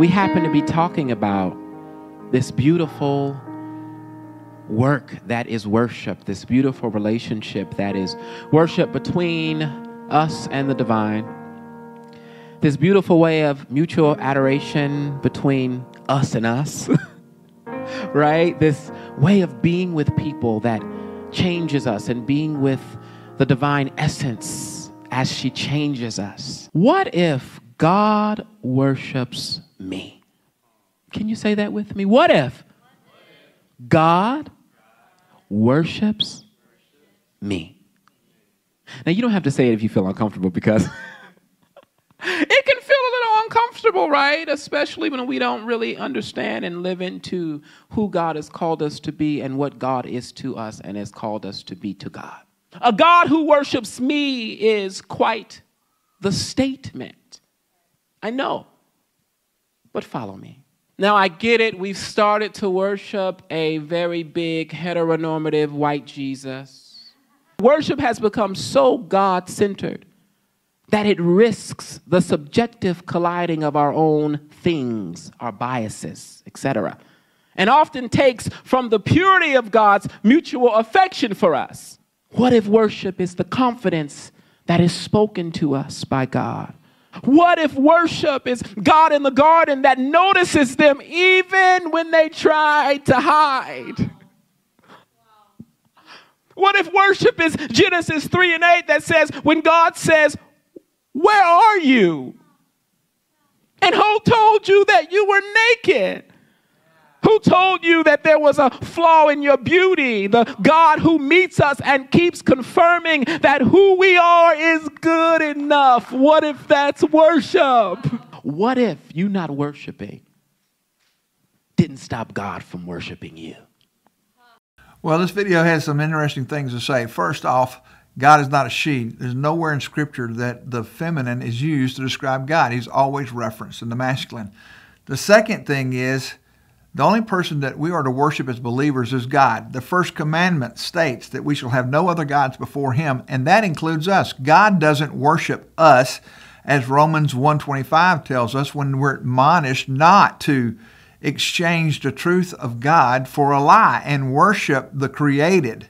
we happen to be talking about this beautiful work that is worship, this beautiful relationship that is worship between us and the divine, this beautiful way of mutual adoration between us and us, right? This way of being with people that changes us and being with the divine essence as she changes us. What if God worships me? Can you say that with me? What if God worships me? Now, you don't have to say it if you feel uncomfortable, because it can feel a little uncomfortable, right? Especially when we don't really understand and live into who God has called us to be and what God is to us and has called us to be to God. A God who worships me is quite the statement. I know, but follow me. Now, I get it. We've started to worship a very big heteronormative white Jesus. Worship has become so God-centered that it risks the subjective colliding of our own things, our biases, etc., and often takes from the purity of God's mutual affection for us. What if worship is the confidence that is spoken to us by God? What if worship is God in the garden that notices them even when they try to hide? What if worship is Genesis 3:8 that says, when God says, "Where are you? And who told you that you were naked? Who told you that there was a flaw in your beauty?" The God who meets us and keeps confirming that who we are is good enough. What if that's worship? What if you not worshiping didn't stop God from worshiping you? Well, this video has some interesting things to say. First off, God is not a she. There's nowhere in Scripture that the feminine is used to describe God. He's always referenced in the masculine. The second thing is, the only person that we are to worship as believers is God. The first commandment states that we shall have no other gods before him, and that includes us. God doesn't worship us, as Romans 1:25 tells us, when we're admonished not to exchange the truth of God for a lie and worship the created.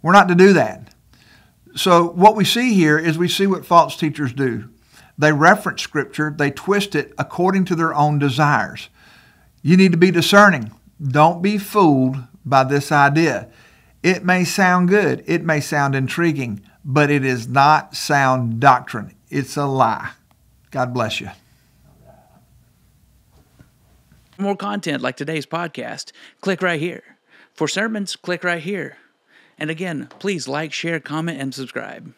We're not to do that. So what we see here is we see what false teachers do. They reference Scripture. They twist it according to their own desires. You need to be discerning. Don't be fooled by this idea. It may sound good. It may sound intriguing, but it is not sound doctrine. It's a lie. God bless you. For more content like today's podcast, click right here. For sermons, click right here. And again, please like, share, comment, and subscribe.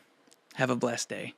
Have a blessed day.